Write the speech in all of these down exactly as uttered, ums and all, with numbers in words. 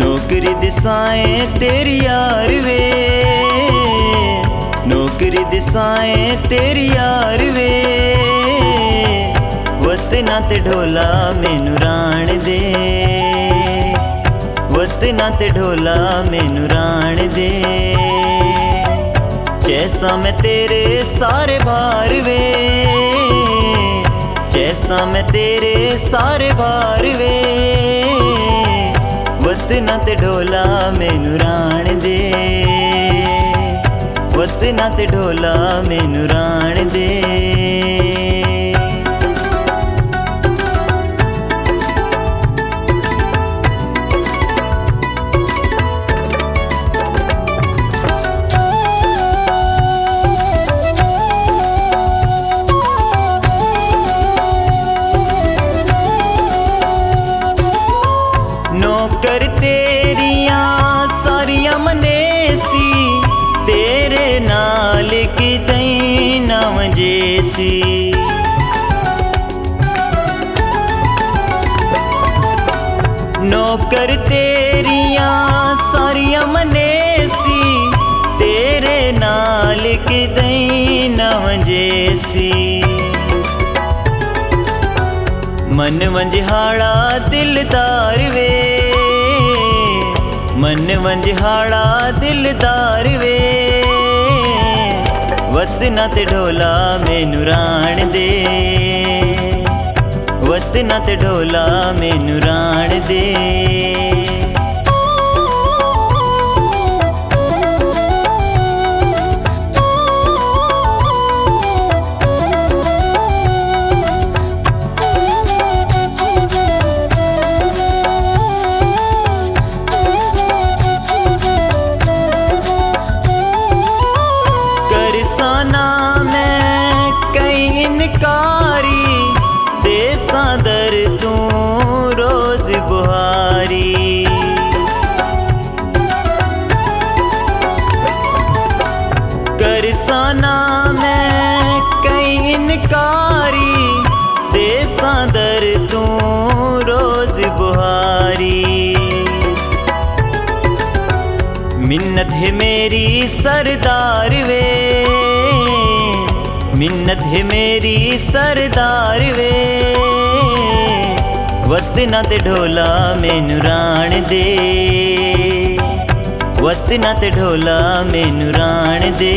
नौकरी दिशाएं तेरी यार वे, नौकरी दिशाएं तेरी यार वे। वतना ते ढोला मैनू राण दे, वतना ते ढोला मैनू राण दे। जैसा मैं तेरे सारे भार वे, जैसा मैं तेरे सारे भार वे। वतना ते ढोला मैनू राण दे, वतना ते ढोला मैनू राण दे। नौकर तेरिया सारिया मनेसी, तेरे नाल की दई नव जैसी। नौकर तेरिया सारिया मनेसी, तेरे नाल की दई नव जैसी। मन मंझाड़ा दिलदार वे, मन मंझाड़ा दिलदार वे। वतना ते ढोला मैनू राण दे, वतना ते ढोला मैनू राण दे। करसाना मैं कई इनकारी, देसा दर तू रोज बुहारी। मिन्नत है मेरी सरदार वे, मिन्नत है मेरी सरदार वे। वतना ते ढोला मैनू राण दे, वतना ते ढोला मैनू राण दे।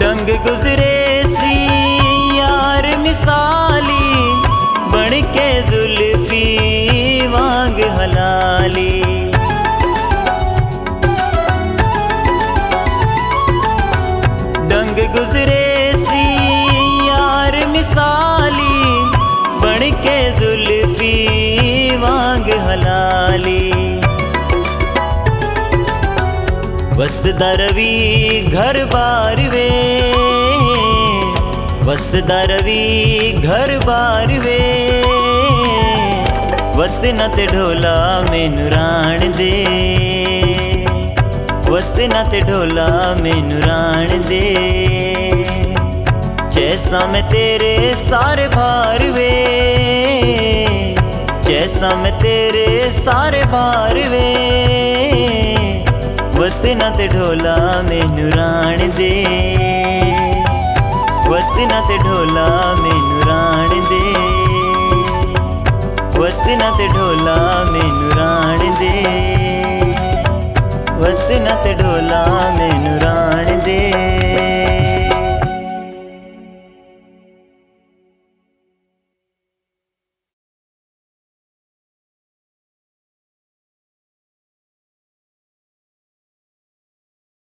डंग गुजरे सी यार मिसाली, बन के जुल्फी वांग हलाली। डंग गुजरे सी यार मिसाली, बन के जुल्फी वांग हलाली। बस दरवी घर बार वे, बस दरवी घर बार वे। वतना ते ढोला मैनू राण दे, वतना ते ढोला मैनू राण दे। जैसा मैं तेरे सारे भार वे, जैसा मैं तेरे सारे भार वे। वतना ते ढोला मैनू राण दे, वतना ते ढोला मैनू राण दे, वतना ते ढोला मैनू राण दे, वतना ते ढोला मैनू राण दे।